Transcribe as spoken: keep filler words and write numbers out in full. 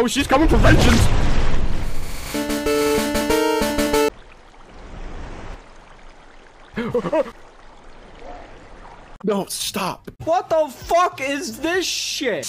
Oh, she's coming for vengeance! No, stop! What the fuck is this shit?